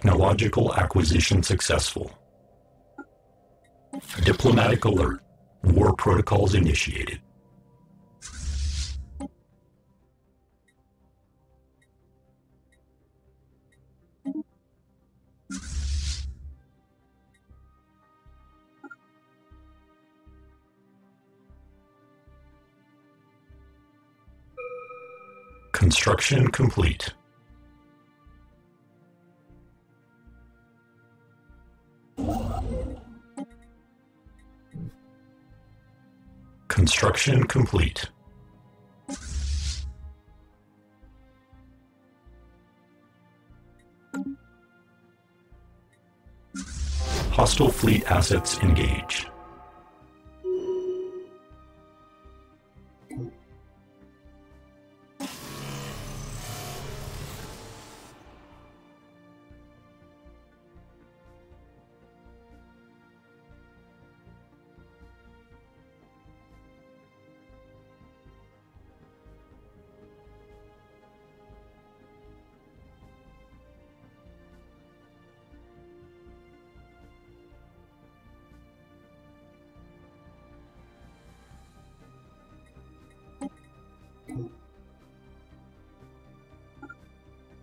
technological acquisition successful. Diplomatic alert. War protocols initiated. Construction complete. Construction complete. Hostile fleet assets engaged.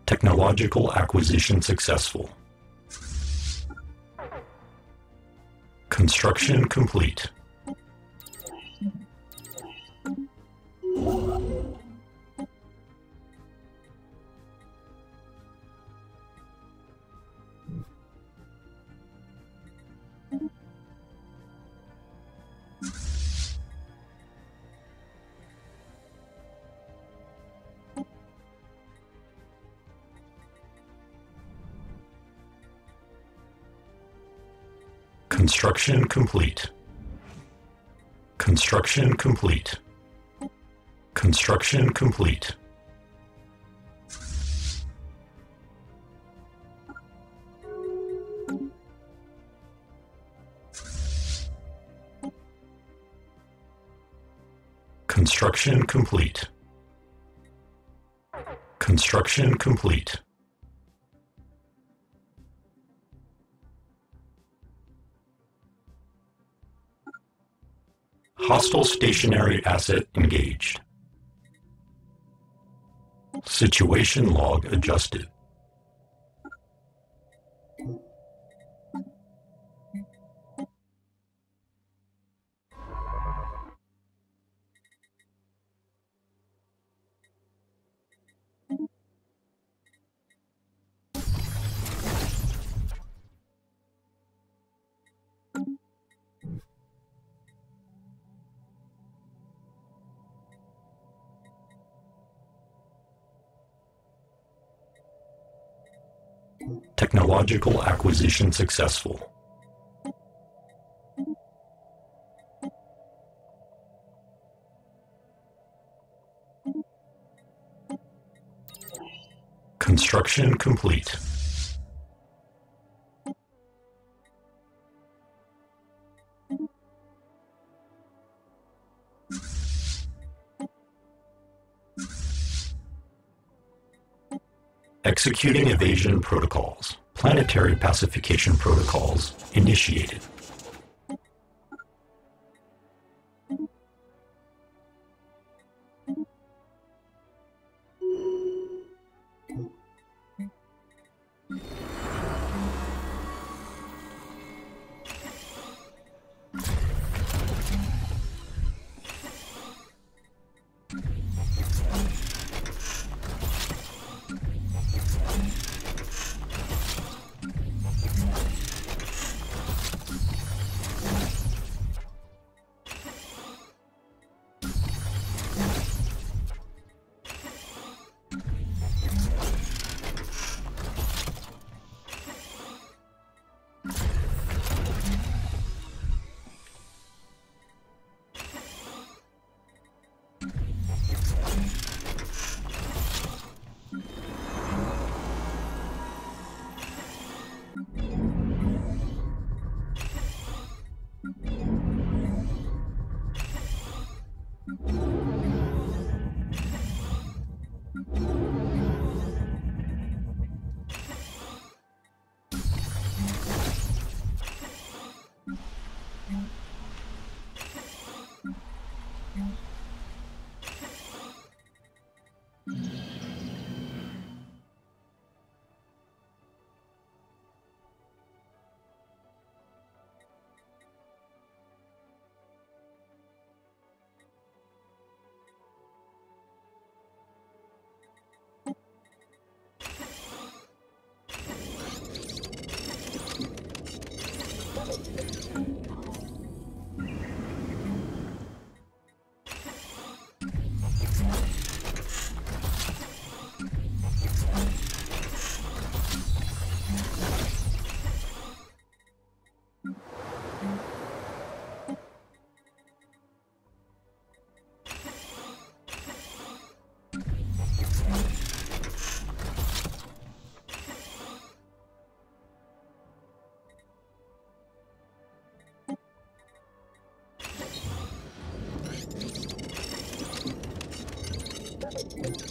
Technological acquisition successful. Construction complete. Construction complete. Construction complete. Construction complete. Construction complete. Construction complete. Hostile stationary asset engaged. Situation log adjusted. Technological acquisition successful. Construction complete. Executing evasion protocols. Planetary pacification protocols initiated.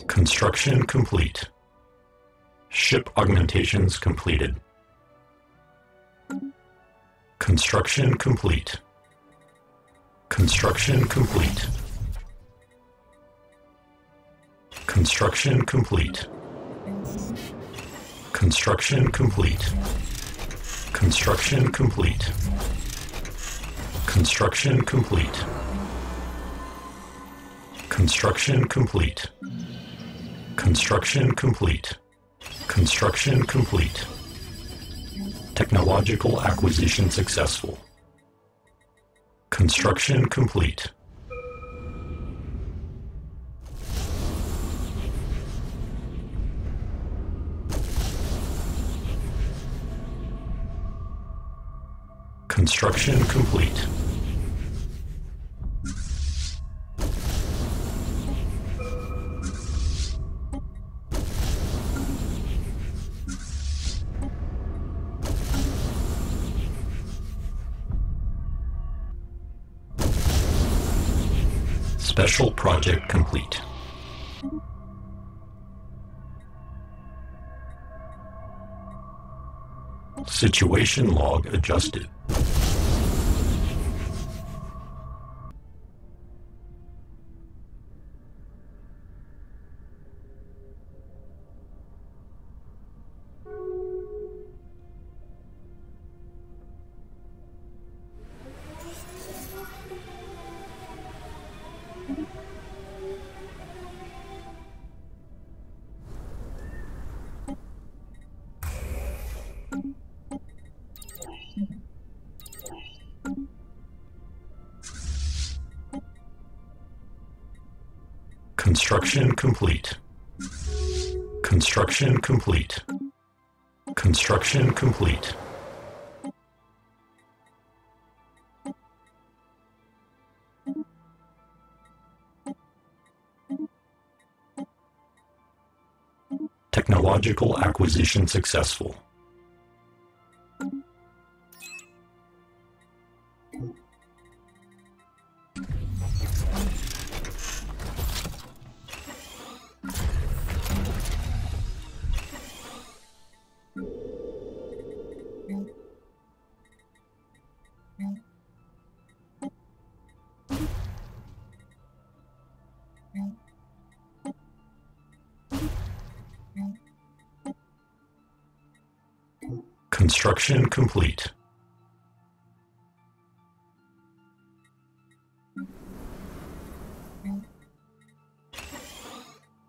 Construction complete. Ship augmentations completed. Construction complete. Construction complete. Construction complete. Construction complete. Construction complete. Construction complete. Construction complete. Construction complete. Construction complete. Technological acquisition successful. Construction complete. Construction complete. Special project complete. Situation log adjusted. Construction complete. Construction complete. Construction complete. Technological acquisition successful. Construction complete.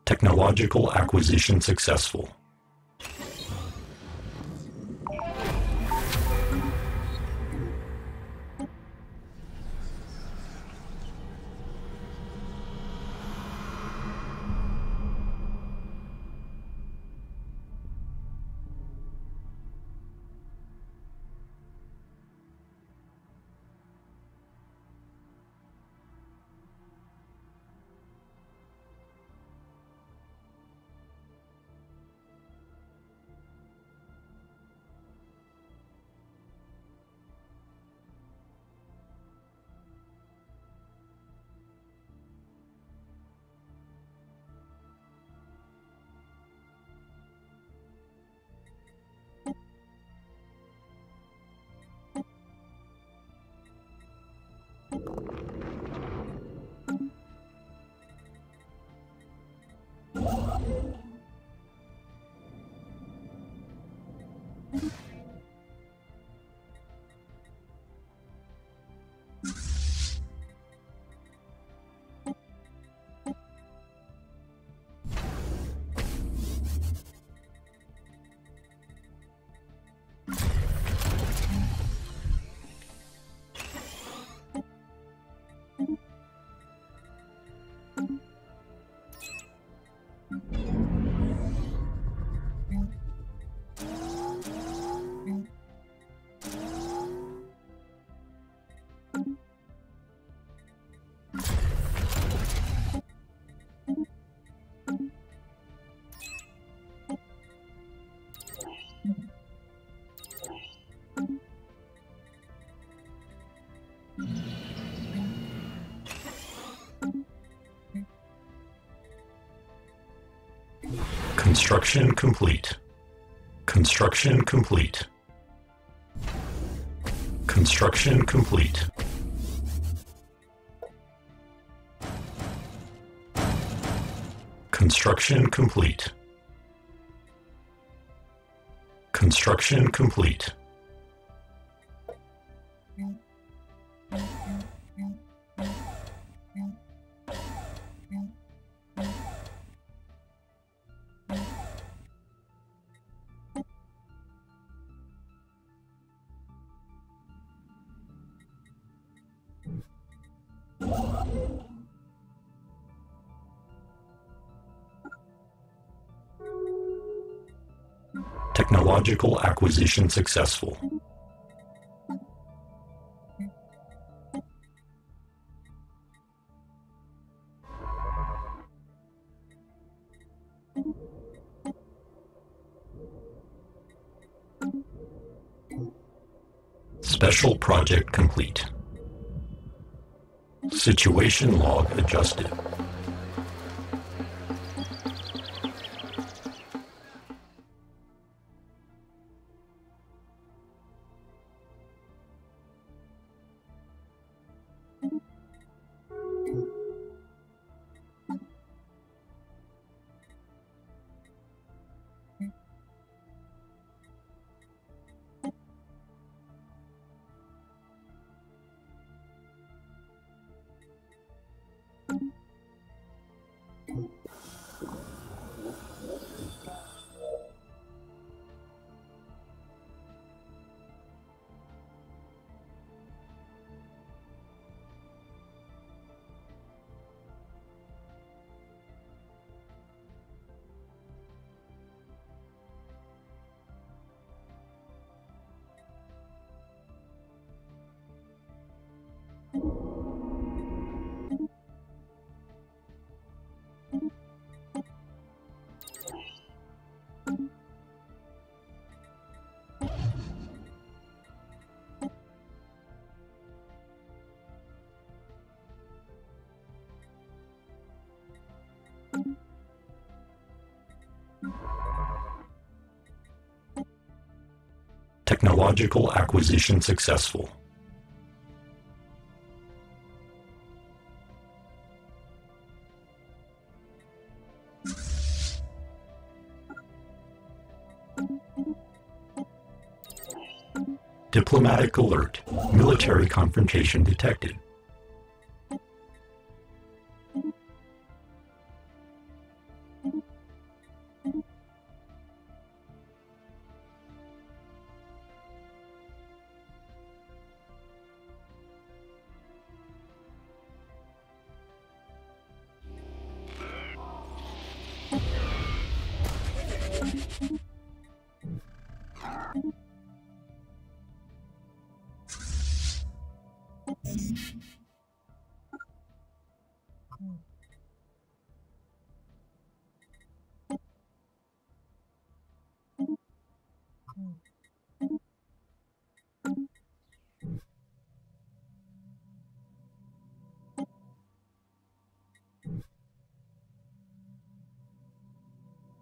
Technological acquisition successful. Construction complete. Construction complete. Construction complete. Construction complete. Construction complete. Technological acquisition successful. Special project complete. Situation log adjusted. Technological acquisition successful. Diplomatic alert. Military confrontation detected.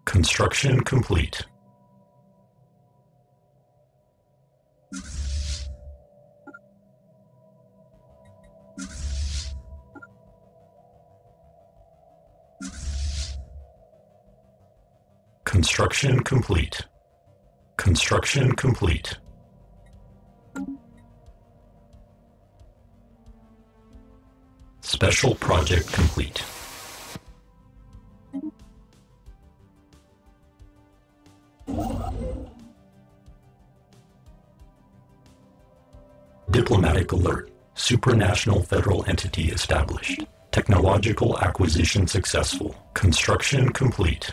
Construction complete. Construction complete. Construction complete. Special project complete. Diplomatic alert. Supranational federal entity established. Technological acquisition successful. Construction complete.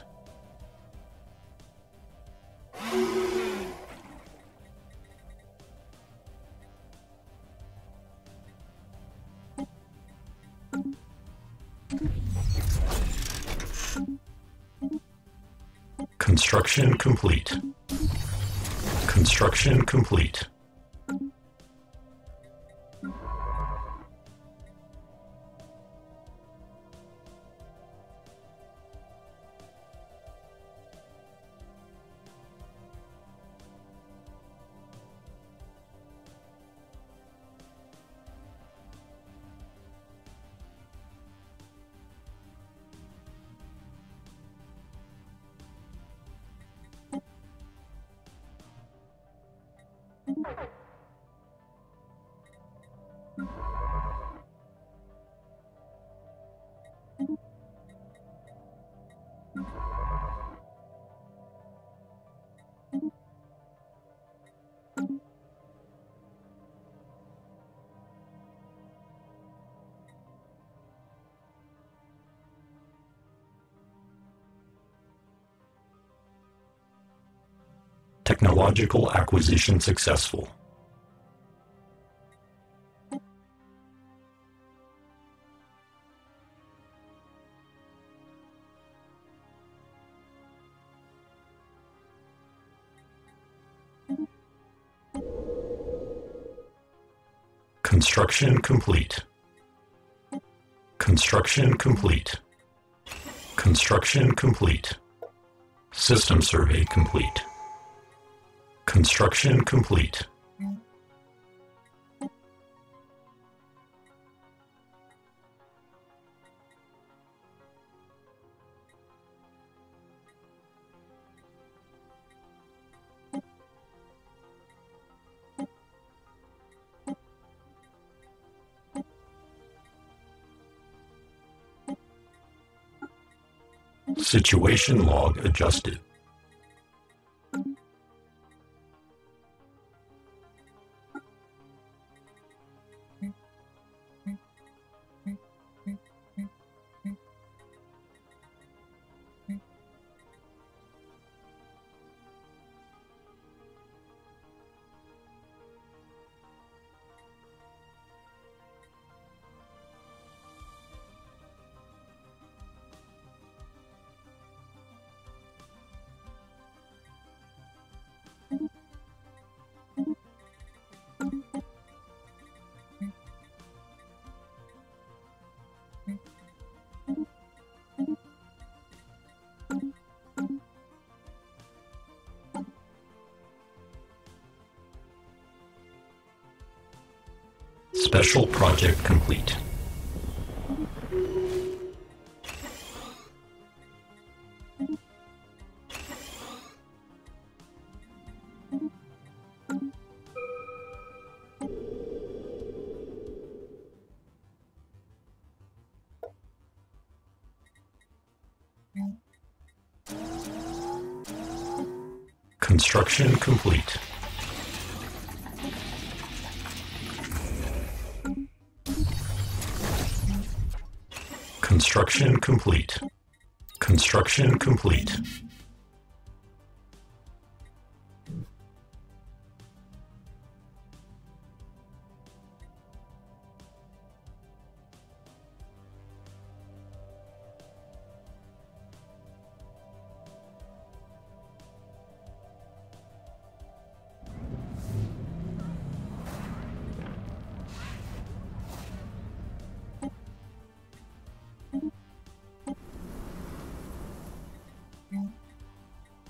Construction complete. Construction complete. Technological acquisition successful. Construction complete. Construction complete. Construction complete. System survey complete. Construction complete. Situation log adjusted. Special project complete. Construction complete. Construction complete. Construction complete.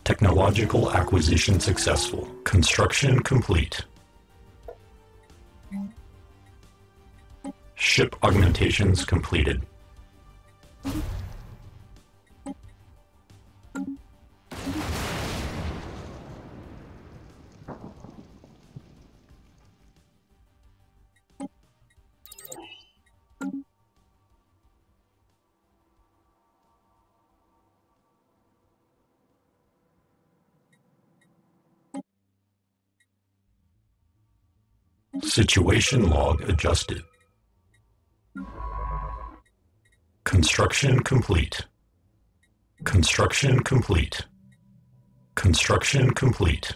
Technological acquisition successful. Construction complete. Ship augmentations completed. Situation log adjusted. Construction complete. Construction complete. Construction complete.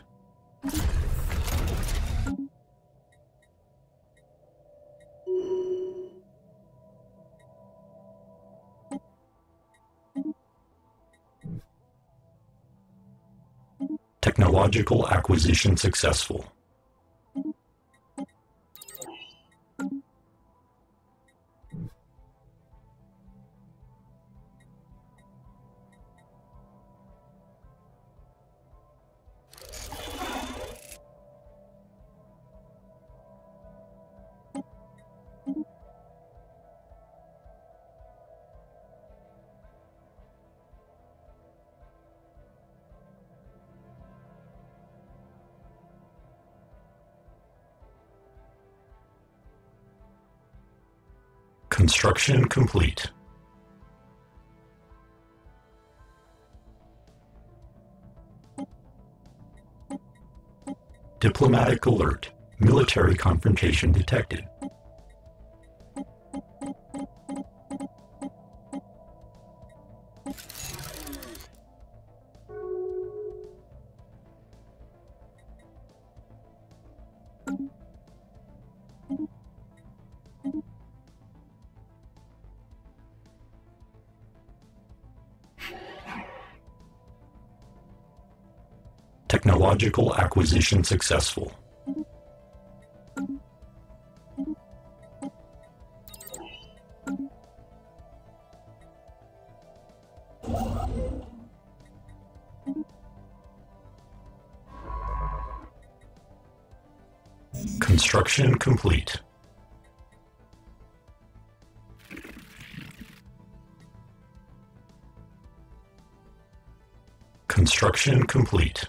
Technological acquisition successful. Construction complete. Diplomatic alert. Military confrontation detected. Technological acquisition successful. Construction complete. Construction complete.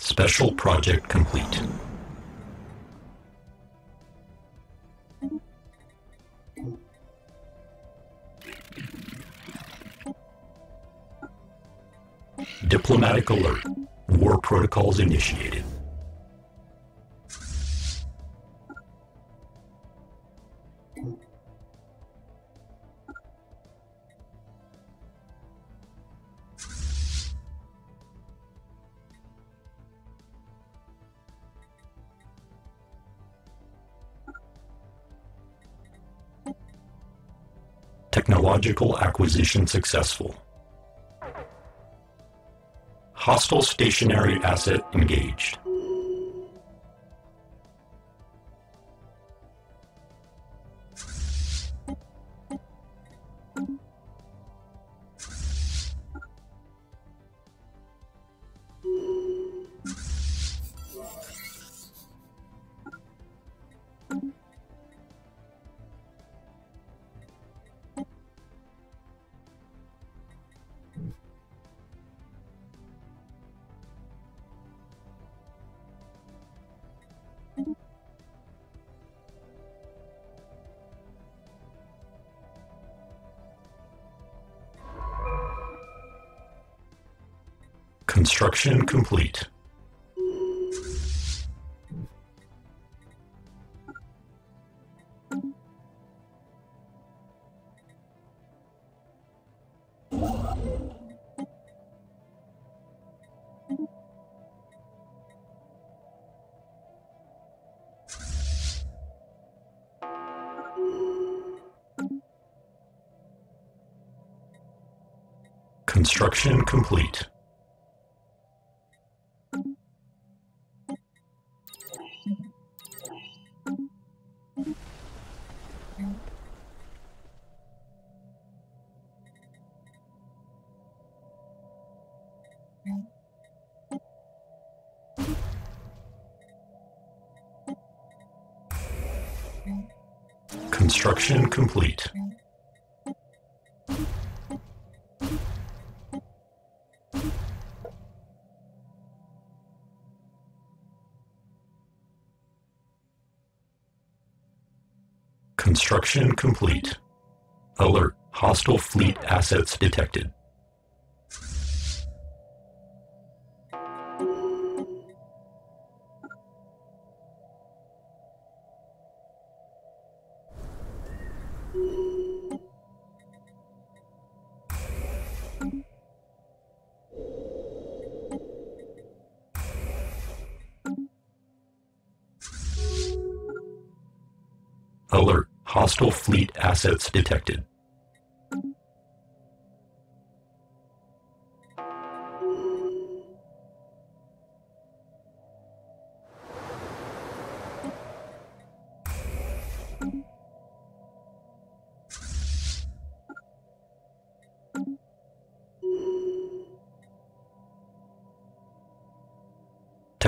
Special project complete. Diplomatic alert. War protocols initiated. Technological acquisition successful. Hostile stationary asset engaged. Construction complete. Construction complete. Construction complete. Construction complete. Alert. Hostile fleet assets detected. Alert. Hostile fleet assets detected.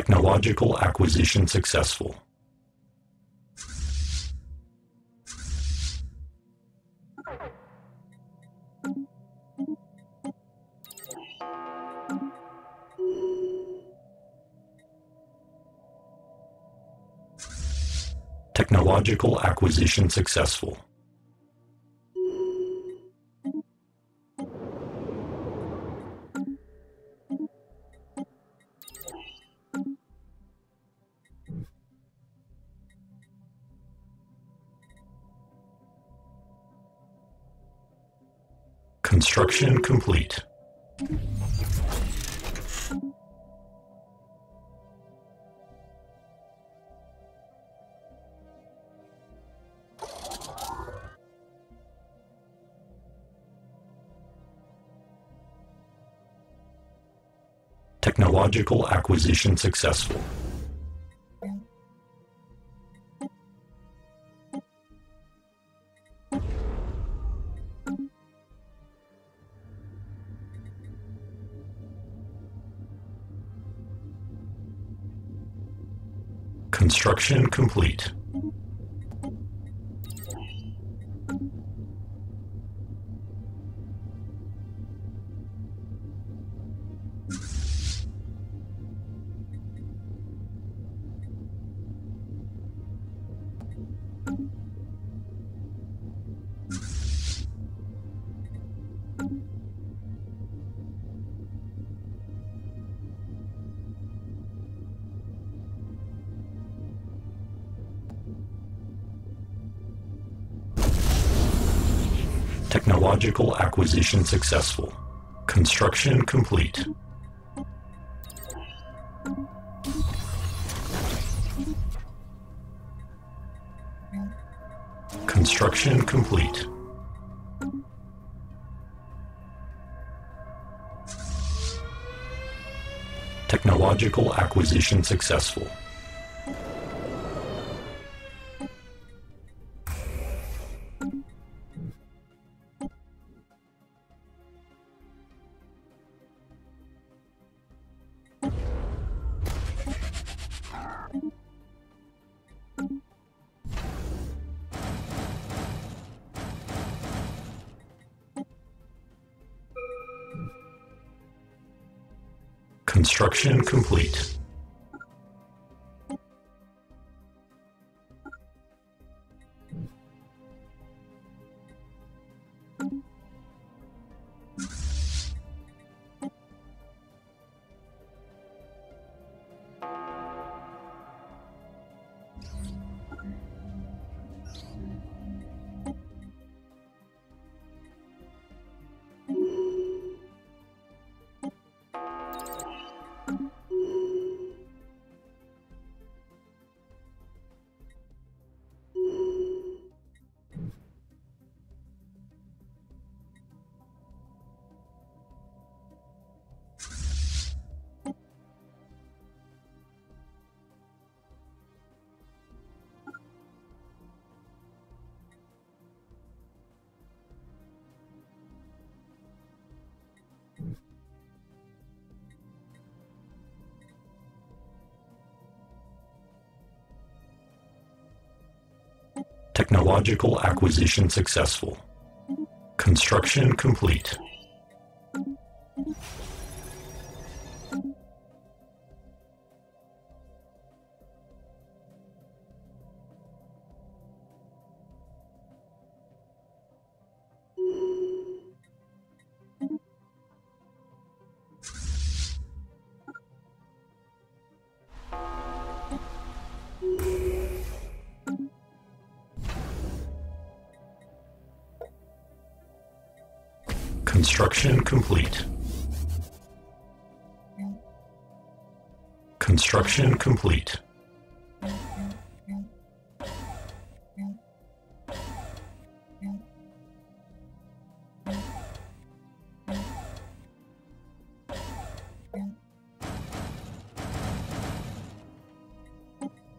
technological acquisition successful? Technological acquisition successful. Construction complete. Technological acquisition successful. Construction complete. Technological acquisition successful. Construction complete. Construction complete. Technological acquisition successful. Construction complete. Technological acquisition successful. Construction complete. Construction complete. Construction complete.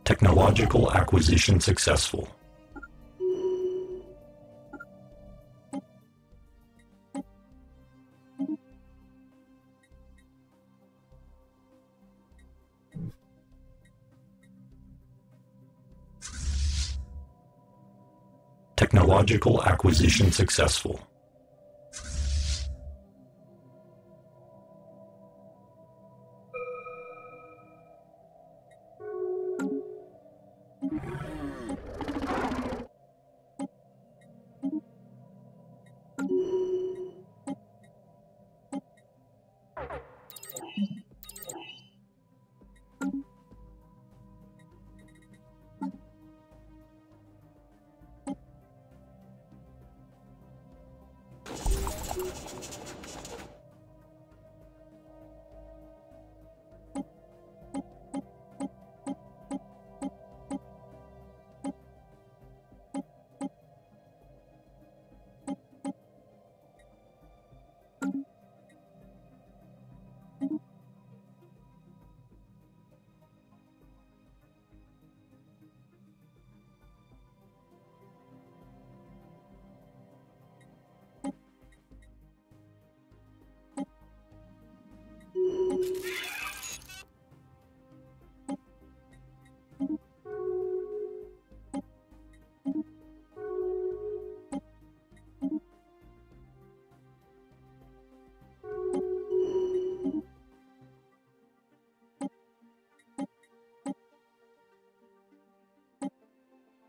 Technological acquisition successful. Technological acquisition successful.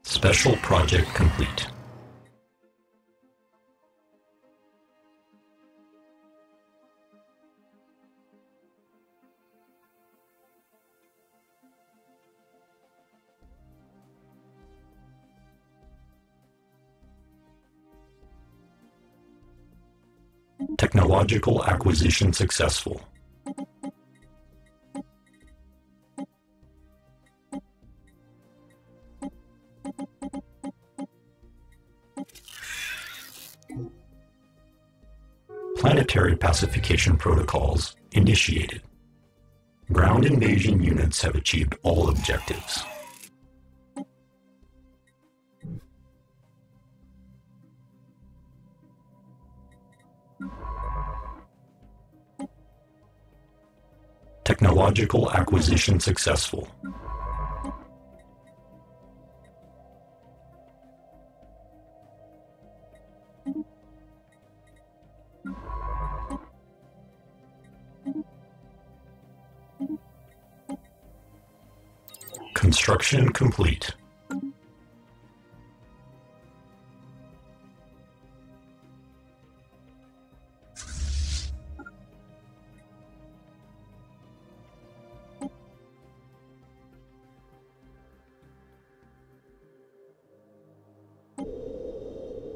Special project complete. Technological acquisition successful. Planetary pacification protocols initiated. Ground invasion units have achieved all objectives. Technological acquisition successful. Construction complete.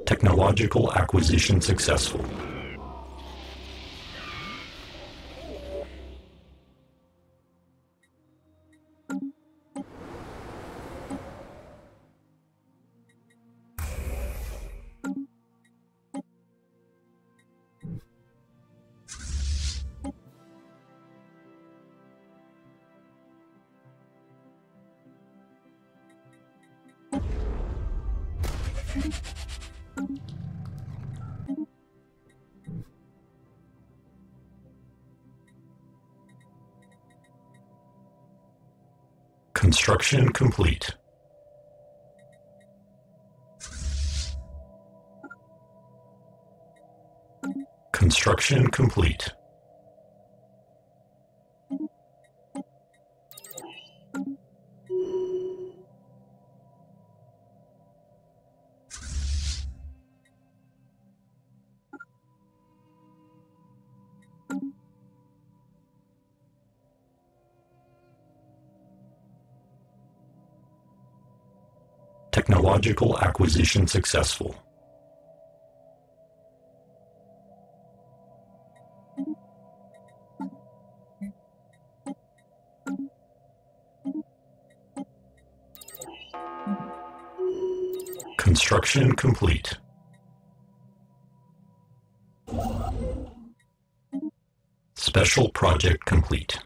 Technological acquisition successful. Construction complete. Construction complete. Technological acquisition successful. Construction complete. Special project complete.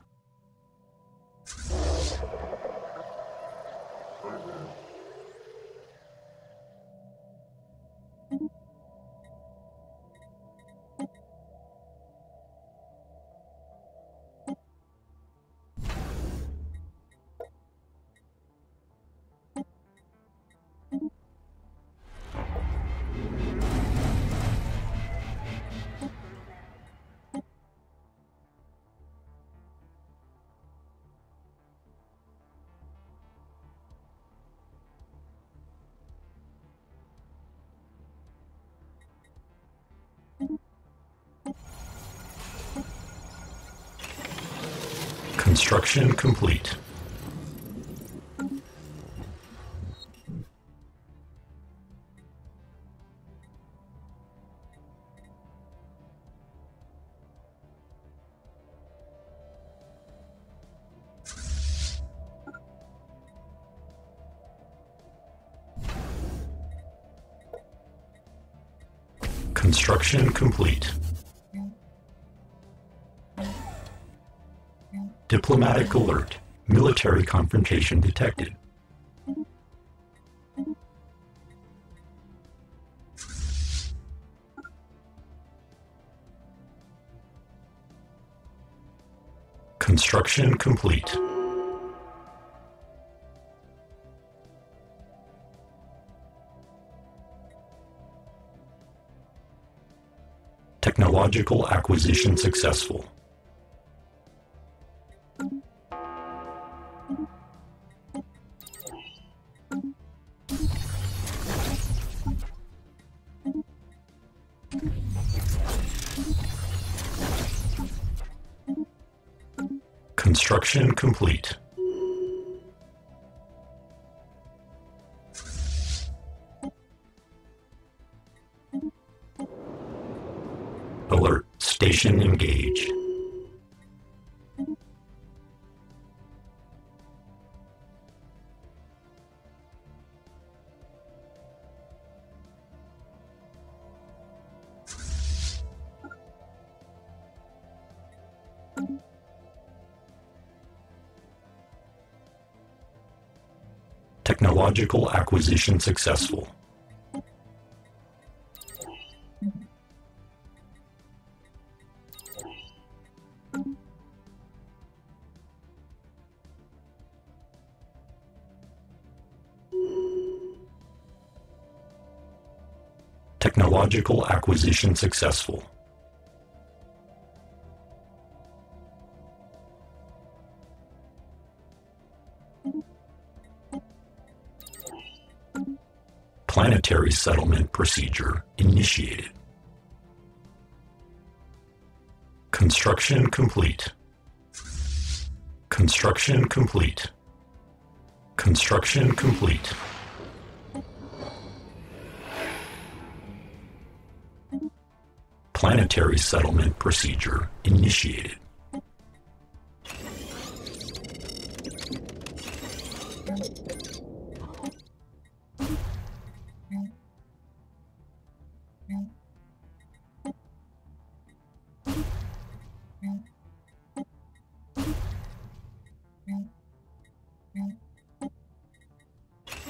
Construction complete. Construction complete. Diplomatic alert. Military confrontation detected. Construction complete. Technological acquisition successful. Construction complete. Alert. Station engaged. Technological acquisition successful. Technological acquisition successful. Planetary settlement procedure initiated. Construction complete. Construction complete. Construction complete. Planetary settlement procedure initiated.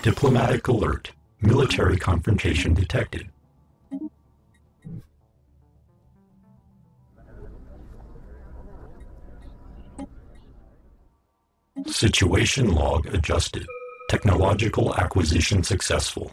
Diplomatic alert. Military confrontation detected. Situation log adjusted. Technological acquisition successful.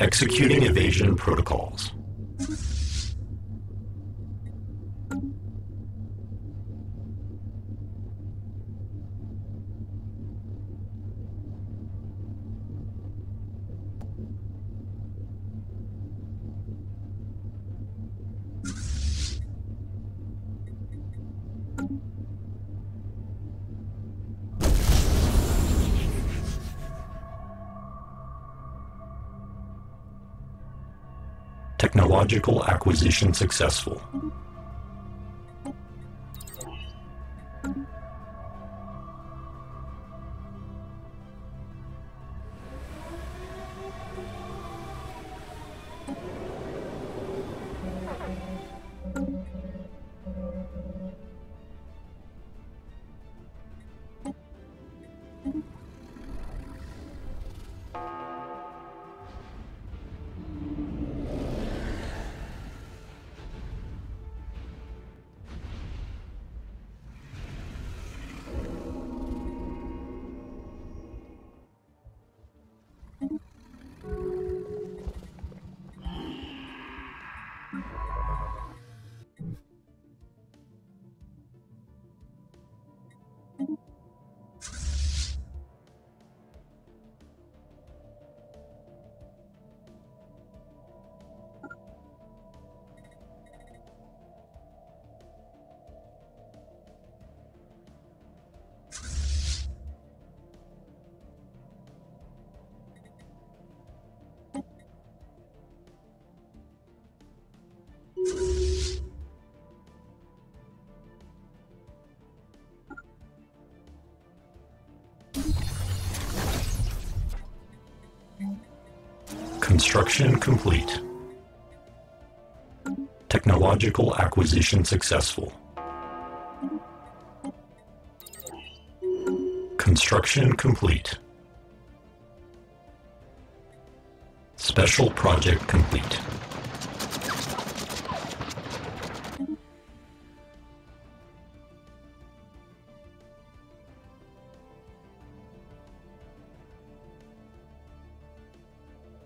Executing evasion protocols. Technological acquisition successful. Construction complete. Technological acquisition successful. Construction complete. Special project complete.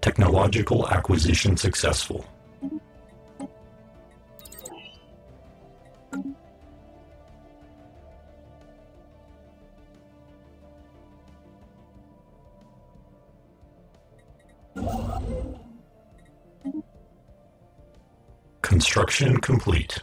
Technological acquisition successful. Construction complete.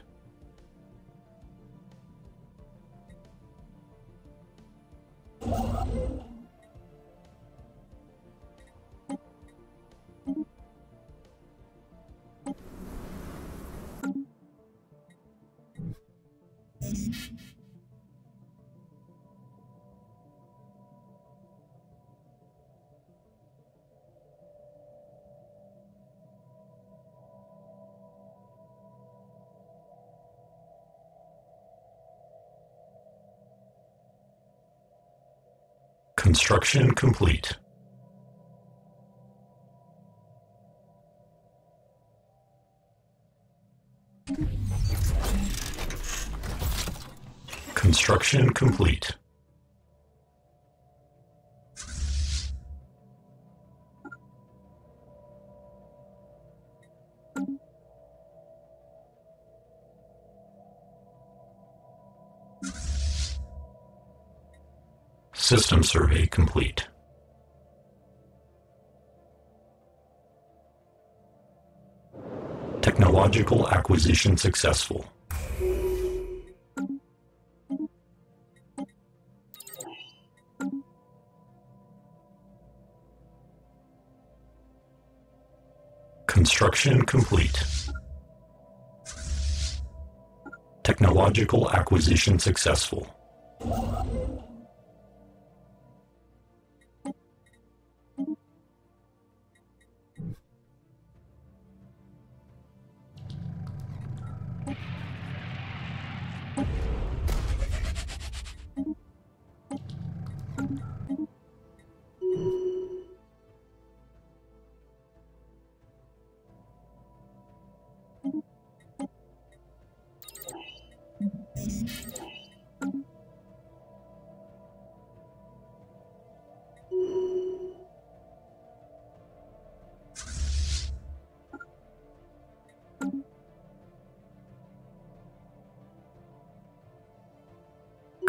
Construction complete. Construction complete. System survey complete. Technological acquisition successful. Construction complete. Technological acquisition successful.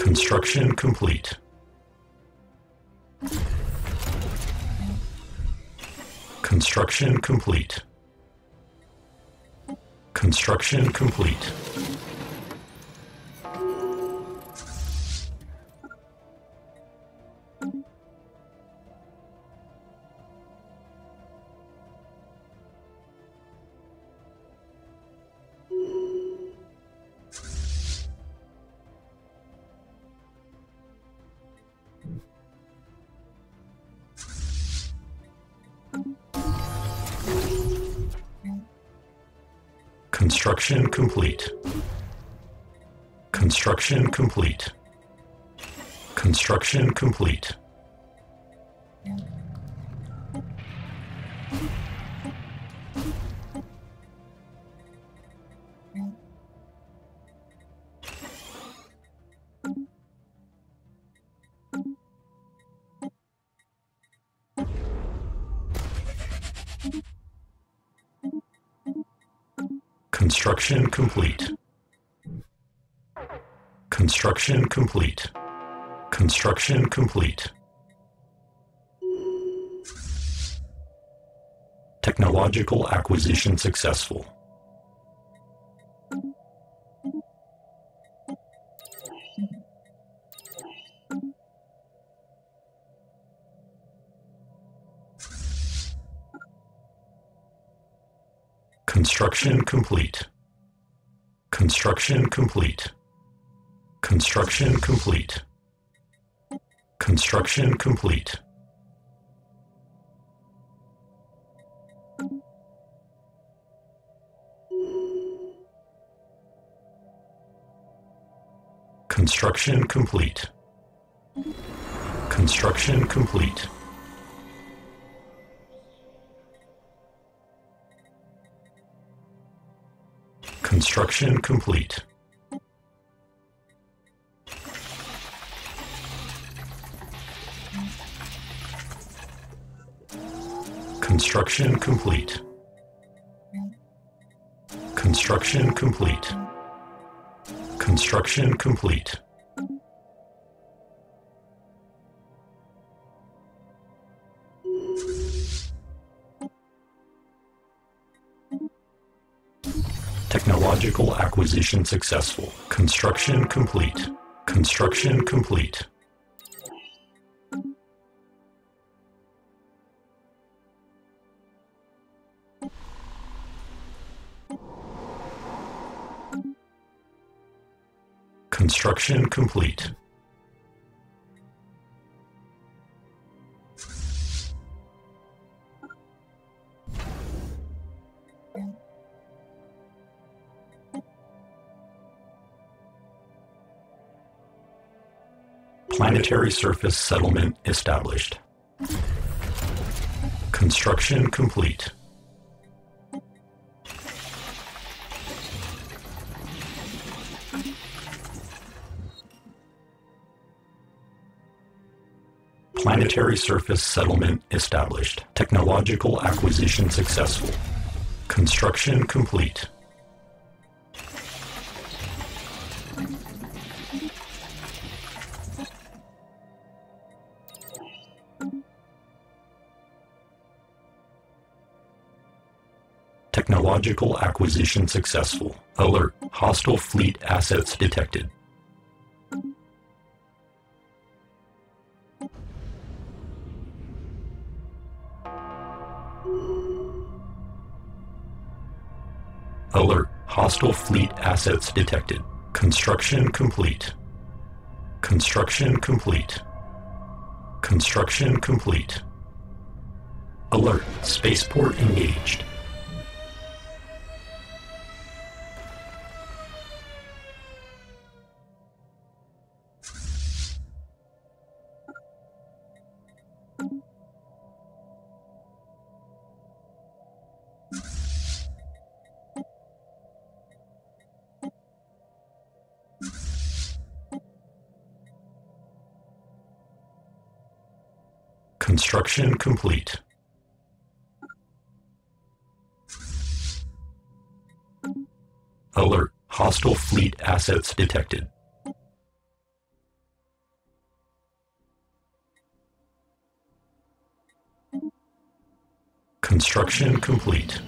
Construction complete. Construction complete. Construction complete. Construction complete. Construction complete. Construction complete. Construction complete. Construction complete. Construction complete. Technological acquisition successful. Construction complete. Construction complete. Construction complete. Construction complete. Construction complete. Construction complete. Construction complete. Construction complete. Construction complete. Construction complete. Technological acquisition successful. Construction complete. Construction complete. Construction complete. Planetary surface settlement established. Construction complete. Planetary surface settlement established. Technological acquisition successful. Construction complete. Technological acquisition successful. Alert! Hostile fleet assets detected. Alert! Hostile fleet assets detected. Construction complete. Construction complete. Construction complete. Alert! Spaceport engaged. Construction complete. Alert! Hostile fleet assets detected. Construction complete.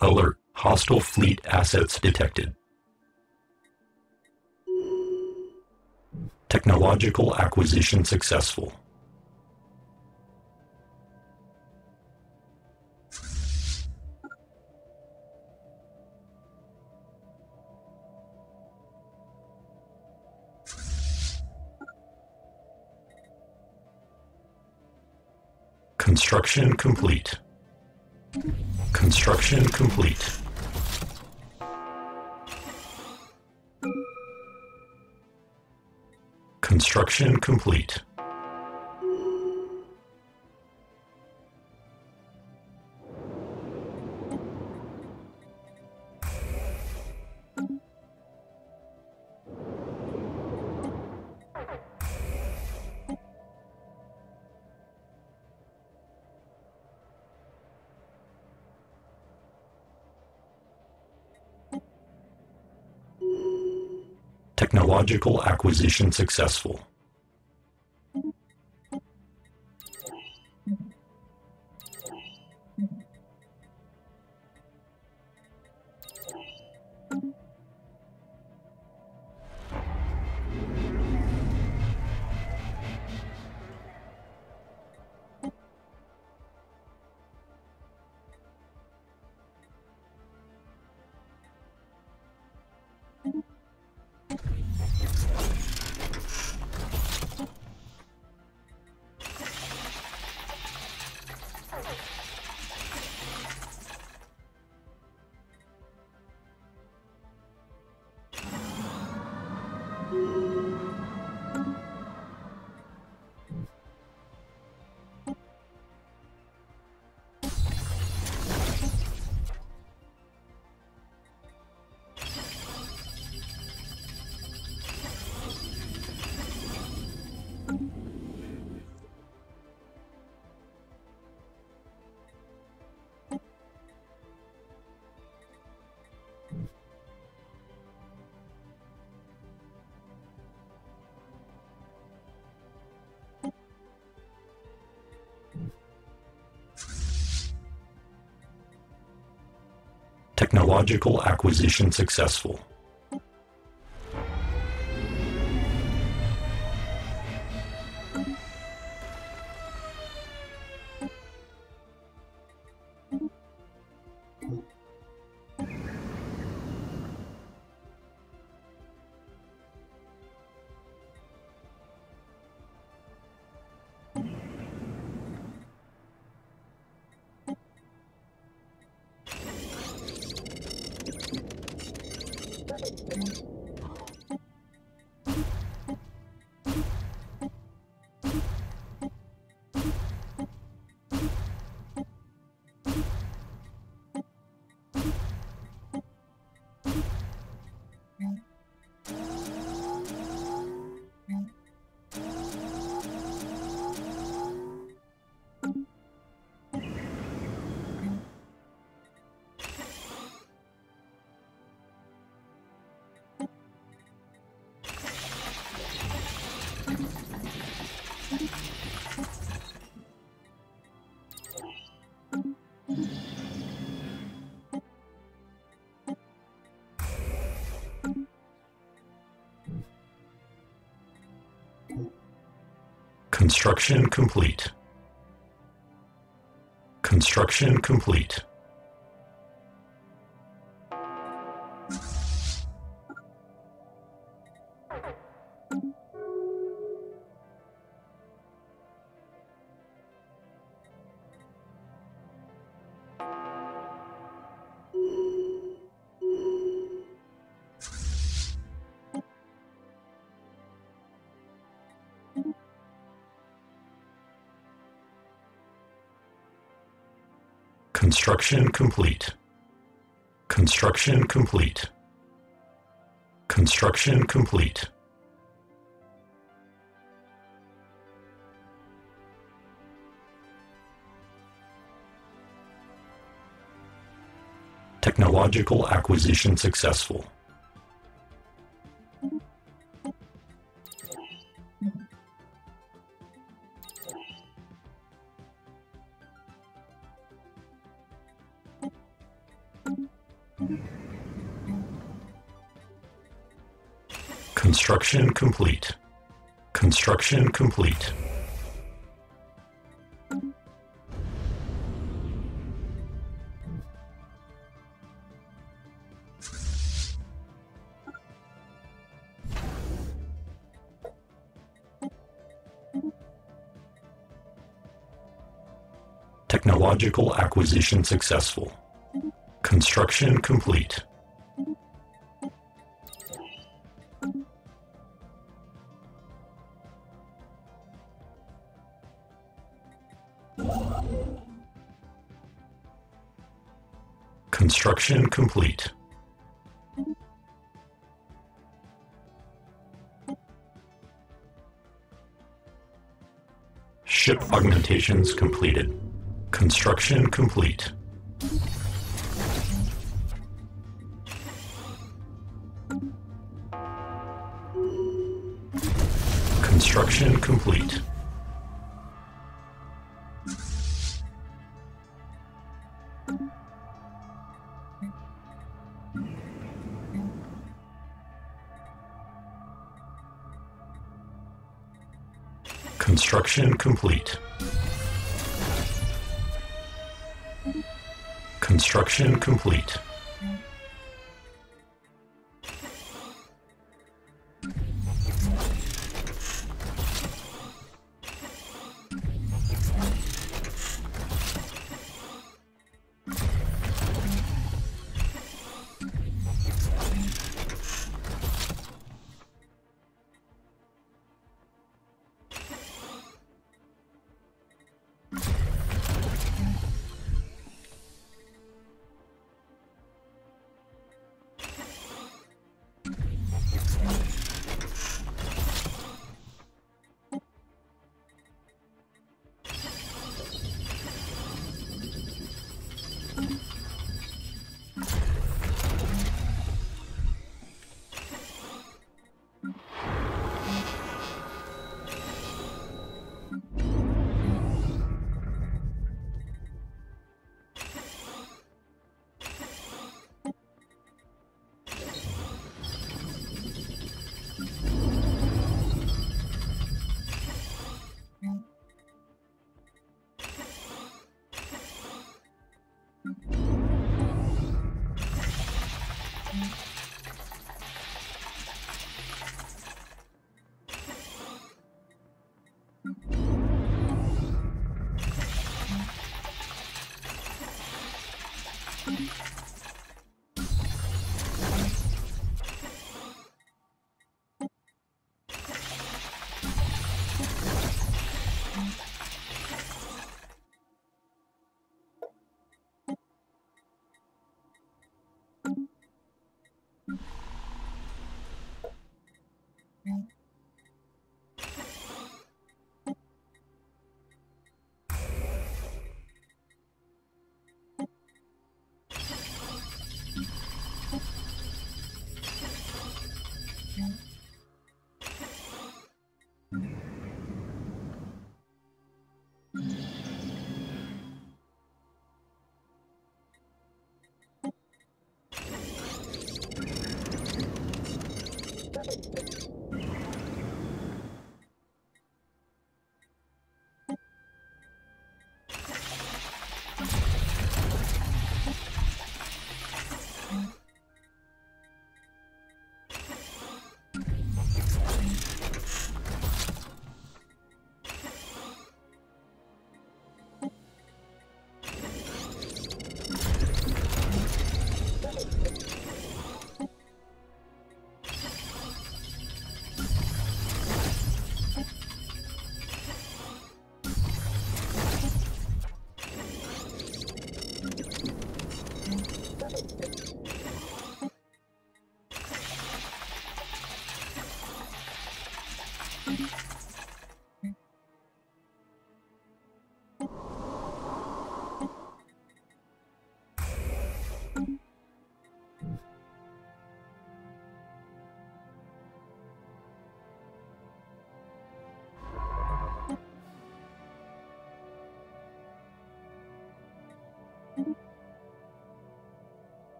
Alert! Hostile fleet assets detected. Technological acquisition successful. Construction complete. Construction complete. Construction complete. Technological acquisition successful. technological acquisition successful. Construction complete. Construction complete. Construction complete. Construction complete. Construction complete. Technological acquisition successful. Construction complete. Construction complete. Technological acquisition successful. Construction complete. Construction complete. Ship augmentations completed. Construction complete. Construction complete. Construction complete. Construction complete.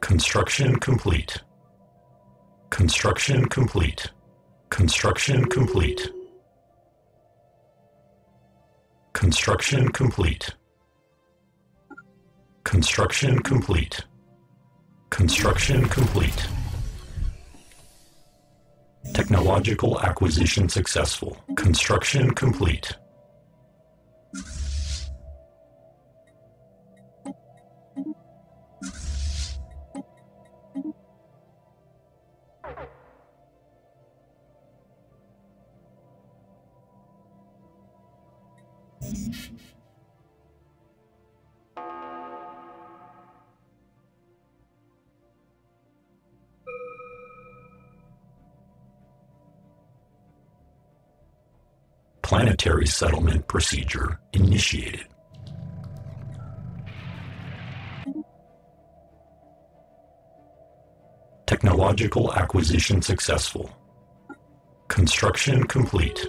Construction complete. Construction complete. Construction complete. Construction complete. Construction complete. Construction complete. Technological acquisition successful. Construction complete. Planetary settlement procedure initiated. Technological acquisition successful. Construction complete.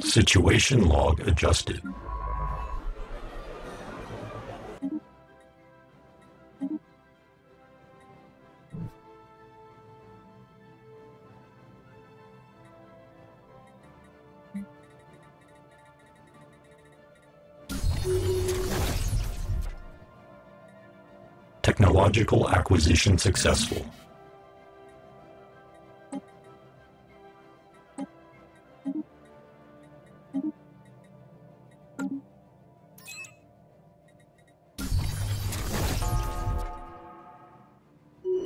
Situation log adjusted. Technological acquisition successful.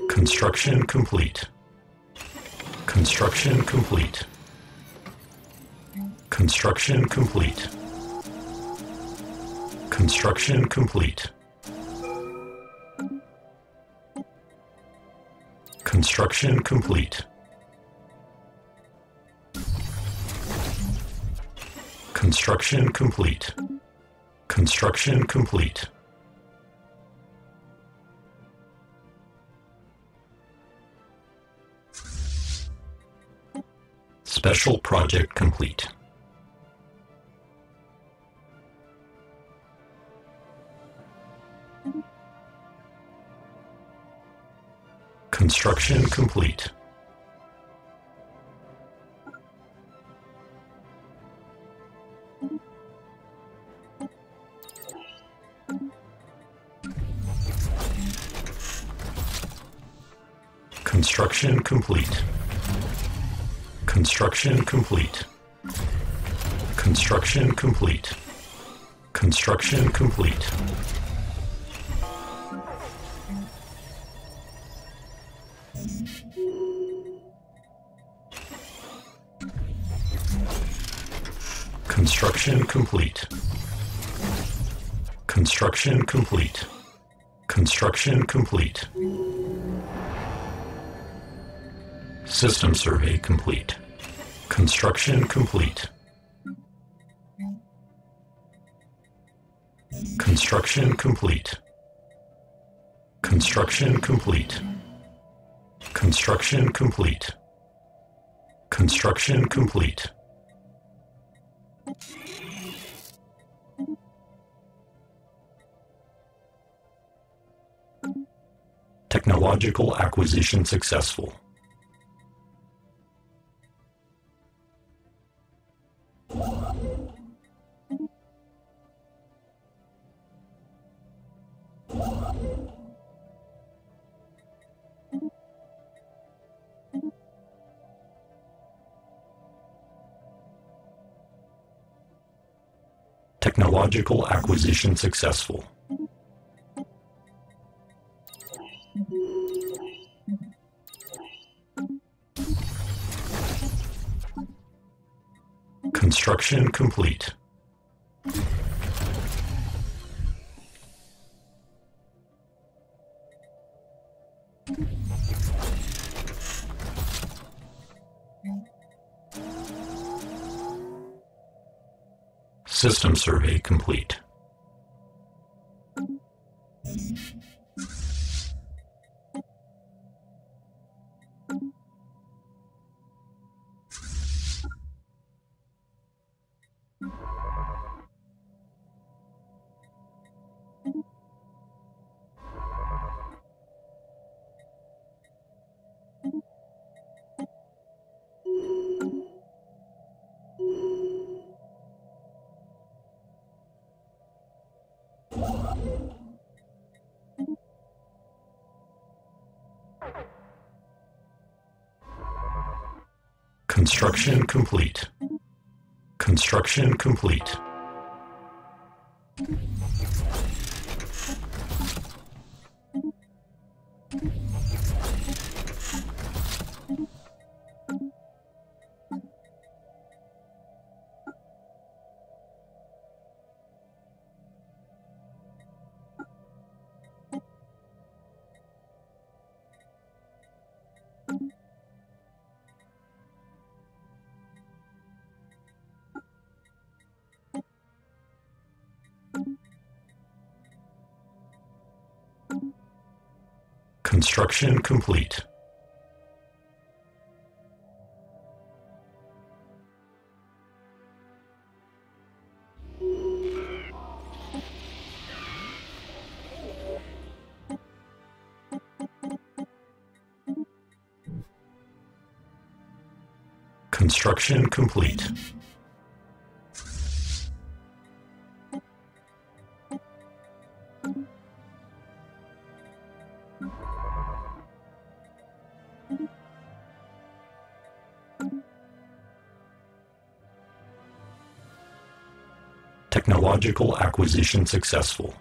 Construction complete. Construction complete. Construction complete. Construction complete. Construction complete. Construction complete. Construction complete. Special project complete. Construction complete. Construction complete. Construction complete. Construction complete. Construction complete. Construction complete. Construction complete. Construction complete. System survey complete. Construction complete. Construction complete. Construction complete. Construction complete. Construction complete. Technological acquisition successful. Technological acquisition successful. Construction complete. System survey complete. Construction complete. Construction complete. Construction complete. Construction complete. Technological acquisition successful.